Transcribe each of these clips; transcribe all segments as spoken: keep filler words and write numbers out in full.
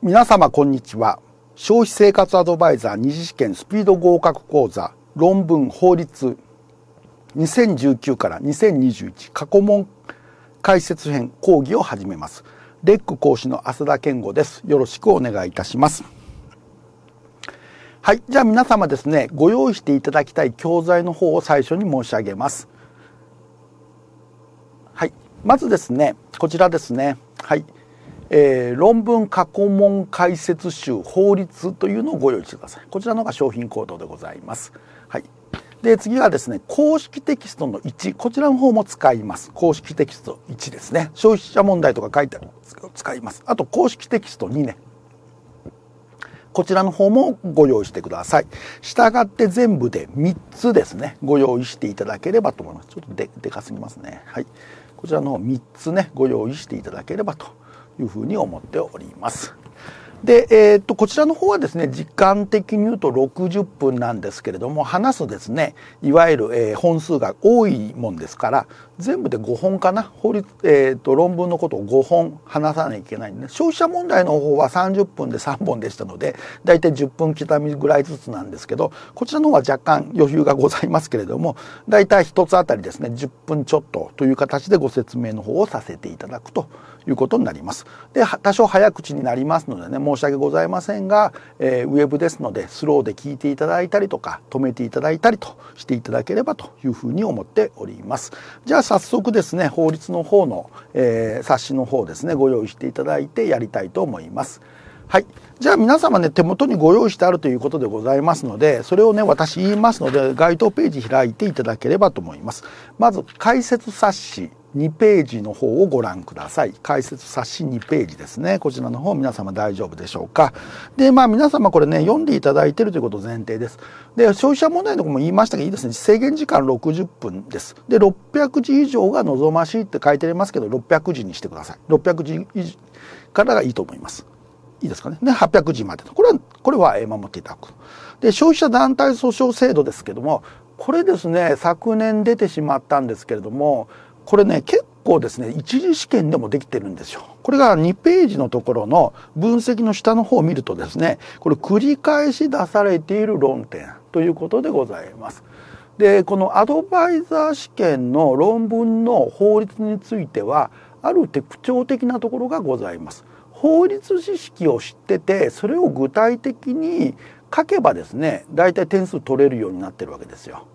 皆様こんにちは。消費生活アドバイザー二次試験スピード合格講座論文法律にせんじゅうきゅうからにせんにじゅういち過去問解説編講義を始めます。レック講師の浅田健吾です。よろしくお願いいたします。はい、じゃあ皆様ですね、ご用意していただきたい教材の方を最初に申し上げます。はい、まずですね、こちらですね。はい。えー、論文過去問解説集法律というのをご用意してください。こちらのが商品行動でございます。はい。で、次はですね、公式テキストのいち、こちらの方も使います。公式テキストいちですね。消費者問題とか書いてあるのを使います。あと、公式テキストにね。こちらの方もご用意してください。従って全部でみっつですね、ご用意していただければと思います。ちょっとで、でかすぎますね。はい。こちらの方みっつね、ご用意していただければと。いうふうに思っております。で、えー、っとこちらの方はですね、時間的に言うとろくじゅっぷんなんですけれども、話すですね、いわゆる、えー、本数が多いもんですから、全部でごほんかな、法律、えー、っと論文のことをごほん話さなきゃいけないんで、ね、消費者問題の方はさんじゅっぷんでさんぼんでしたので、だいたいじゅっぷん刻みぐらいずつなんですけど、こちらの方は若干余裕がございますけれども、だいたいひとつあたりですね、じゅっぷんちょっとという形でご説明の方をさせていただくということになります。で、多少早口になりますのでね、申し訳ございませんが、えー、ウェブですのでスローで聞いていただいたりとか止めていただいたりとしていただければというふうに思っております。じゃあ早速ですね、法律の方の、えー、冊子の方ですね、ご用意していただいてやりたいと思います。はい。じゃあ皆様ね、手元にご用意してあるということでございますので、それをね、私言いますので、該当ページ開いていただければと思います。まず、解説冊子にページの方をご覧ください。解説冊子にページですね。こちらの方、皆様大丈夫でしょうか。で、まあ皆様これね、読んでいただいているということを前提です。で、消費者問題のところも言いましたけど、いいですね。制限時間ろくじゅっぷんです。で、ろっぴゃくじ以上が望ましいって書いてありますけど、ろっぴゃくじにしてください。ろっぴゃくじからがいいと思います。いいですかね。で、はっぴゃくじまでの。これは、これは守っていただく。で、消費者団体訴訟制度ですけども、これですね、昨年出てしまったんですけれども、これね、結構ですね、一次試験でもできてるんですよ。これがにページのところの分析の下の方を見るとですね、これ繰り返し出されている論点ということでございます。で、このアドバイザー試験の論文の法律については、ある特徴的なところがございます。法律知識を知ってて、それを具体的に書けばですね、大体点数取れるようになってるわけですよ。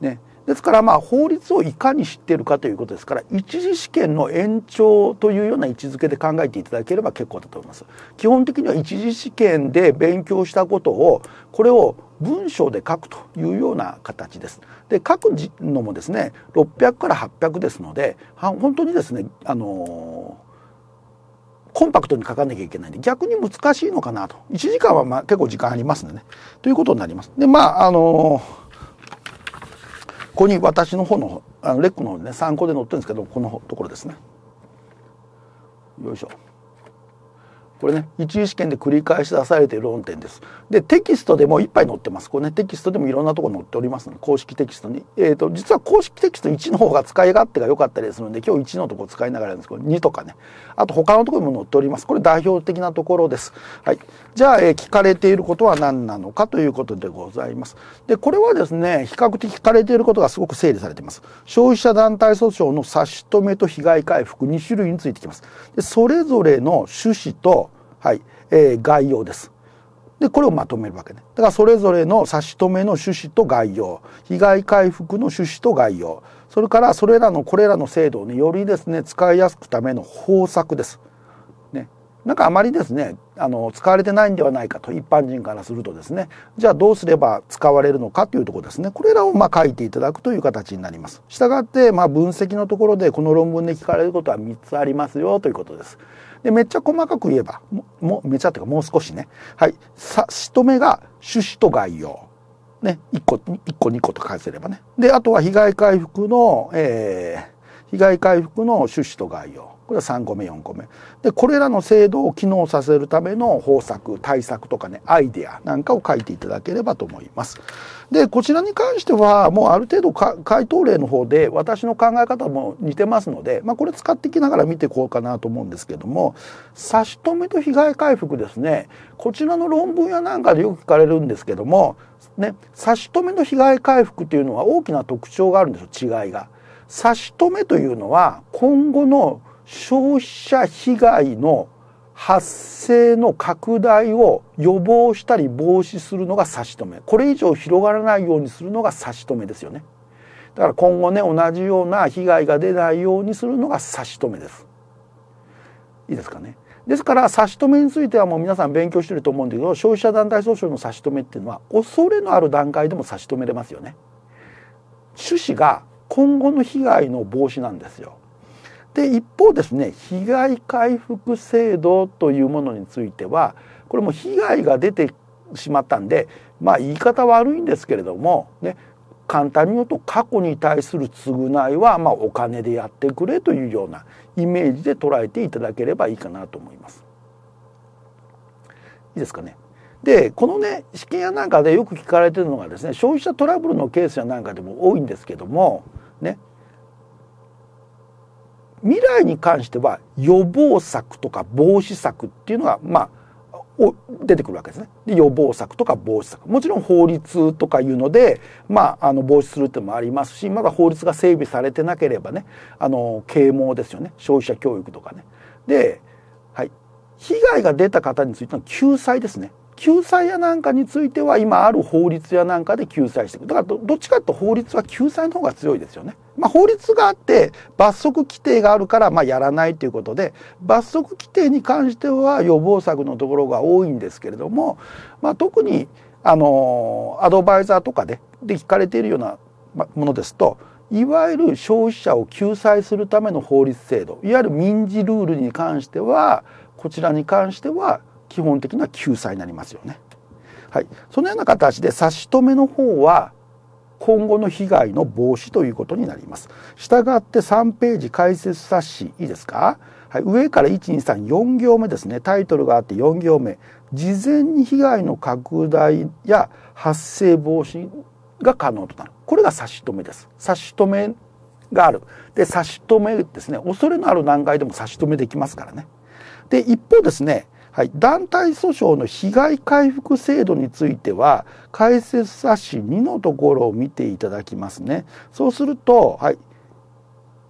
ね。ですからまあ法律をいかに知っているかということですから、一次試験の延長というような位置づけで考えていただければ結構だと思います。基本的には一次試験で勉強したことを、これを文章で書くというような形です。で、書くのもですね、ろっぴゃくからはっぴゃくですので、本当にですね、あのー、コンパクトに書かなきゃいけないんで、逆に難しいのかなと。いちじかんはまあ結構時間ありますのでね、ということになります。で、まああのーここに私の方の、あのレックの方でね、参考で載ってるんですけど、このところですね。よいしょ。これね、一次試験で繰り返し出されている論点です。で、テキストでもいっぱい載ってます。これね、テキストでもいろんなところ載っておりますので、公式テキストに。えっと、実は公式テキストいちの方が使い勝手が良かったりするので、今日いちのところ使いながらなんですけど、にとかね。あと他のところにも載っております。これ代表的なところです。はい。じゃあ、えー、聞かれていることは何なのかということでございます。で、これはですね、比較的聞かれていることがすごく整理されています。消費者団体訴訟の差し止めと被害回復に種類についてきます。で、それぞれの趣旨と、はい、えー、概要です。で、これをまとめるわけね。だからそれぞれの差し止めの趣旨と概要、被害回復の趣旨と概要、それからそれらのこれらの制度をね、よりですね、使いやすくための方策です。ね。なんかあまりですね、あの、使われてないんではないかと、一般人からするとですね、じゃあどうすれば使われるのかというところですね。これらをまあ書いていただくという形になります。したがって、まあ分析のところで、この論文で聞かれることはみっつありますよということです。で、めっちゃ細かく言えば、も、も、めっちゃっていうかもう少しね。はい。差し止めが趣旨と概要。ね。いっこ、いっこにこと書かせればね。で、あとは被害回復の、えー、被害回復の趣旨と概要、これはさんこめよんこめで、これらの制度を機能させるための方策、対策とかね、アイデアなんかを書いていただければと思います。でこちらに関してはもうある程度か回答例の方で私の考え方も似てますので、まあ、これ使っていきながら見ていこうかなと思うんですけども、差し止めと被害回復ですね、こちらの論文やなんかでよく聞かれるんですけども、ね、差し止めの被害回復というのは大きな特徴があるんですよ、違いが。差し止めというのは今後の消費者被害の発生の拡大を予防したり防止するのが差し止め、これ以上広がらないようにするのが差し止めですよね。だから今後ね、同じような被害が出ないようにするのが差し止めです。いいですかね。ですから差し止めについてはもう皆さん勉強してると思うんだけど、消費者団体訴訟の差し止めっていうのは恐れのある段階でも差し止めれますよね。趣旨が今後の被害の防止なんですよ。で一方ですね、被害回復制度というものについてはこれも被害が出てしまったんで、まあ言い方悪いんですけれどもね、簡単に言うと過去に対する償いはまあお金でやってくれというようなイメージで捉えていただければいいかなと思います。いいですかね。でこのね、試験やなんかでよく聞かれてるのがですね、消費者トラブルのケースやなんかでも多いんですけどもね、未来に関しては予防策とか防止策っていうのがまあ出てくるわけですね。で予防策とか防止策、もちろん法律とかいうので、まあ、あの防止するっていうのもありますし、まだ法律が整備されてなければね、あの啓蒙ですよね、消費者教育とかね。で、はい、被害が出た方についての救済ですね。救済やなんかについては今ある法律やなんかで救済していく。だから ど, どっちかというと法律は救済の方が強いですよね。まあ、法律があって罰則規定があるからまあやらないということで、罰則規定に関しては予防策のところが多いんですけれども、まあ、特にあのアドバイザーとかでで聞かれているようなものですと、いわゆる消費者を救済するための法律制度、いわゆる民事ルールに関してはこちらに関しては基本的な救済になりますよね。はい、そのような形で差し止めの方は今後の被害の防止ということになります。したがってさんページ解説冊子、いいですか？はい、上からいち、に、さん、よんぎょうめですね。タイトルがあってよんぎょうめ、事前に被害の拡大や発生防止が可能となる。これが差し止めです。差し止めがある。で差し止めですね。恐れのある段階でも差し止めできますからね。で一方ですね。はい、団体訴訟の被害回復制度については解説冊子にのところを見ていただきますね。そうすると、はい、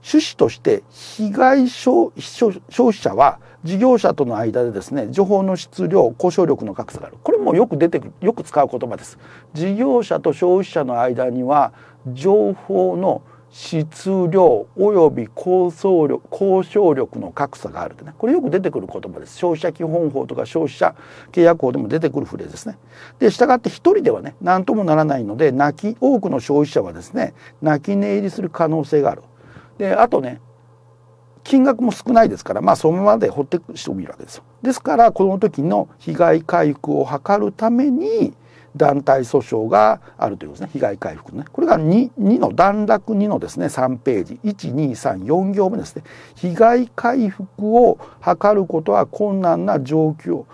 趣旨として被害 消, 消費者は事業者との間でですね、情報の質量、交渉力の格差がある。これもよく出てくる、よく使う言葉です。事業者と消費者の間には情報の質量及び交渉力、交渉力の格差があるってね。これよく出てくる言葉です。消費者基本法とか消費者契約法でも出てくるフレーズですね。で、したがって一人ではね、何ともならないので、泣き、多くの消費者はですね、泣き寝入りする可能性がある。で、あとね、金額も少ないですから、まあそのままで放っていく人もいるわけですよ。ですから、この時の被害回復を図るために、団体訴訟があるということですね。被害回復ね。これが 2, 2の段落にのですねさんページ、いち、に、さん、よんぎょうめですね。被害回復を図ることは困難な状況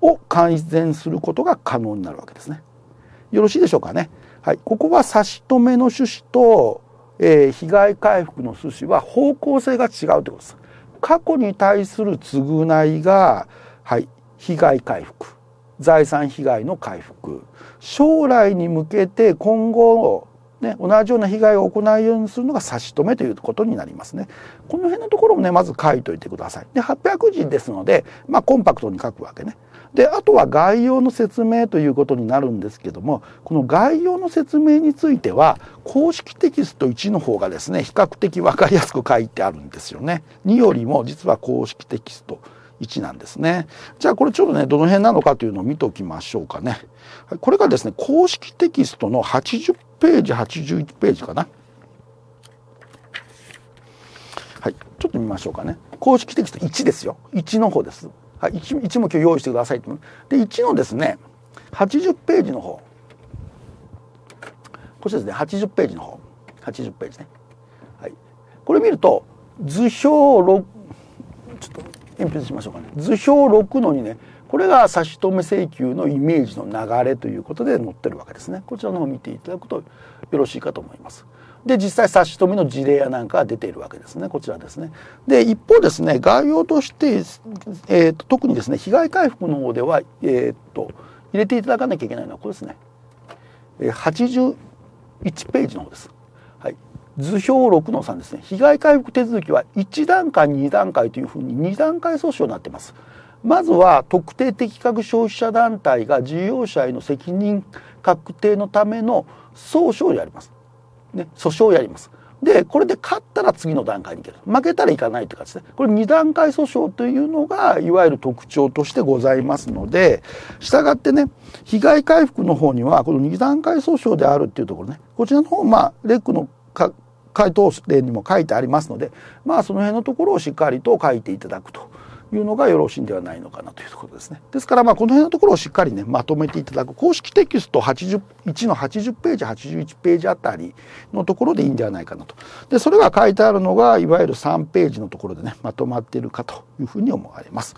を改善することが可能になるわけですね。よろしいでしょうかね。はい、ここは差し止めの趣旨と、えー、被害回復の趣旨は方向性が違うということです。過去に対する償いが、はい、被害回復。財産被害の回復、将来に向けて今後、ね、同じような被害を行うようにするのが差し止めということになりますね。この辺のところもね、まず書いといてください。ではっぴゃくじですので、まあ、コンパクトに書くわけね。であとは概要の説明ということになるんですけども、この概要の説明については公式テキストいちの方がですね、比較的分かりやすく書いてあるんですよね。によりも実は公式テキストいちなんですね。じゃあこれちょっとね、どの辺なのかというのを見ておきましょうかね。これがですね、公式テキストのはちじゅっページはちじゅういちページかな。はい、ちょっと見ましょうかね。公式テキストいちですよ。いちの方です。はい、いち, いちも今日用意してくださいと。でいちのですねはちじゅっページの方、こちらですねはちじゅっページの方、はちじゅっページね。はい、これ見ると図表ろく、ちょっと鉛筆しましょうかね、図表ろくのにね、これが差し止め請求のイメージの流れということで載ってるわけですね。こちらの方を見ていただくとよろしいかと思います。で、実際差し止めの事例やなんかが出ているわけですね。こちらですね。で、一方ですね、概要として、えー、と特にですね、被害回復の方では、えー、と入れていただかなきゃいけないのはこれですね、はちじゅういちページの方です。はい、図表 ろくのさん ですね。被害回復手続きはいちだんかいにだんかいというふうににだんかい訴訟になっています。まずは特定適格消費者団体が事業者への責任確定のための訴訟をやります。ね、訴訟をやります。で、これで勝ったら次の段階に行ける。負けたらいかないという感じですね。これにだんかい訴訟というのがいわゆる特徴としてございますので、したがってね、被害回復の方にはこのにだんかい訴訟であるっていうところね、こちらの方、まあレックの回答例にも書いてありますので、まあその辺のところをしっかりと書いていただくというのがよろしいんではないのかなというところですね。ですから、まあこの辺のところをしっかりね、まとめていただく。公式テキストはちじゅういちのはちじゅうページはちじゅういちページあたりのところでいいんではないかなと。で、それが書いてあるのがいわゆるさんページのところでね、まとまっているかというふうに思われます。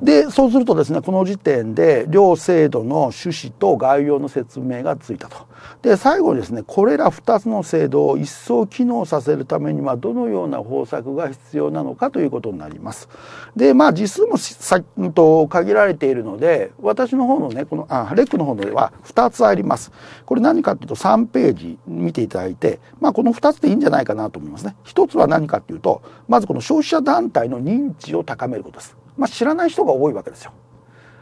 で、そうするとですね、この時点で両制度の趣旨と概要の説明がついたと。で、最後にですね、これらふたつの制度を一層機能させるためにはどのような方策が必要なのかということになります。で、まあ時数もさと限られているので、私の方のね、このあレックの方ではふたつあります。これ何かというとさんページ見ていただいて、まあこのふたつでいいんじゃないかなと思いますね。ひとつは何かというと、まずこの消費者団体の認知を高めることです。まあ知らない人が多いわけですよ。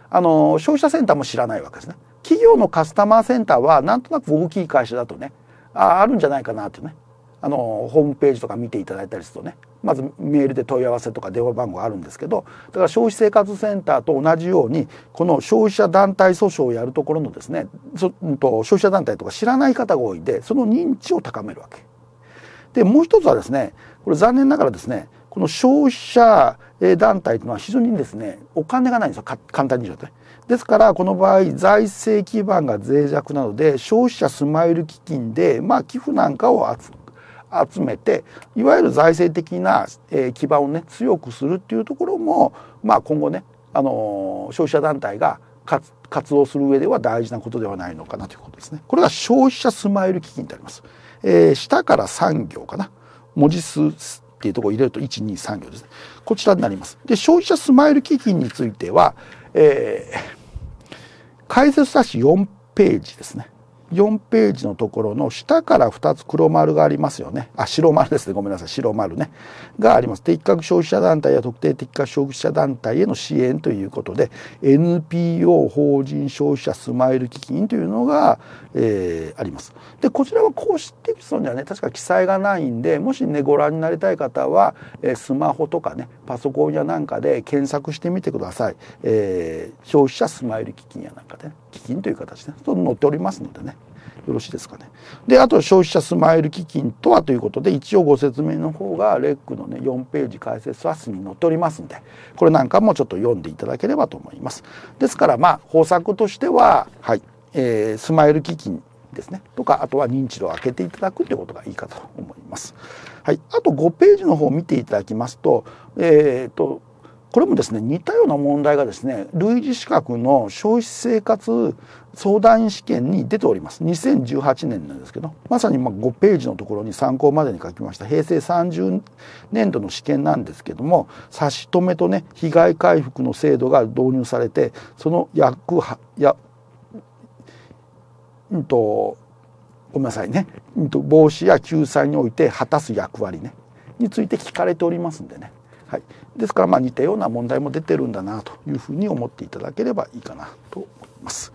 あの消費者センターも知らないわけですね。企業のカスタマーセンターはなんとなく大きい会社だとね、あ, あるんじゃないかなってね、あのホームページとか見ていただいたりするとね、まずメールで問い合わせとか電話番号あるんですけど、だから消費生活センターと同じようにこの消費者団体訴訟をやるところのですね、そと消費者団体とか知らない方が多いんで、その認知を高めるわけ。で、もう一つはですね、これ残念ながらですね、この消費者団体というのは非常にですね、お金がないんですよ、簡単に言うとね。ですからこの場合、財政基盤が脆弱なので、消費者スマイル基金で、まあ寄付なんかを集めて、いわゆる財政的な基盤をね、強くするっていうところも、まあ今後ね、あの消費者団体が活動する上では大事なことではないのかなということですね。これが消費者スマイル基金とあります。えー、下からさんぎょうかな、文字数っていうところを入れるといちにさんぎょうですね。こちらになります。で、消費者スマイル基金については、えー、解説冊子よんページですね。よんページのところの下からふたつ黒丸がありますよね。あ、白丸ですね。ごめんなさい。白丸ね。があります。適格消費者団体や特定適格消費者団体への支援ということで、エヌピーオー 法人消費者スマイル基金というのが、えー、あります。で、こちらは公式テキストにはね、確か記載がないんで、もしね、ご覧になりたい方は、えー、スマホとかね、パソコンやなんかで検索してみてください。えー、消費者スマイル基金やなんかで、ね、基金という形で、ね、載っておりますのでね。よろしいですかね。で、あと消費者スマイル基金とはということで、一応ご説明の方がレックのねよんページ解説冊に載っておりますんで、これなんかもちょっと読んでいただければと思います。ですから、まあ方策としては、はい、えー、スマイル基金ですねとか、あとは認知度を上げていただくということがいいかと思います。はい、あとごページの方を見ていただきますと、えーとこれもですね、似たような問題がですね、類似資格の消費生活相談員試験に出ております。にせんじゅうはちねんなんですけど、まさにごページのところに参考までに書きましたへいせいさんじゅうねんどの試験なんですけども、差し止めとね被害回復の制度が導入されて、その約はやうんとごめんなさいね、うんと防止や救済において果たす役割ねについて聞かれておりますんでね。はい、ですから、まあ似たような問題も出てるんだなというふうに思っていただければいいかなと思います。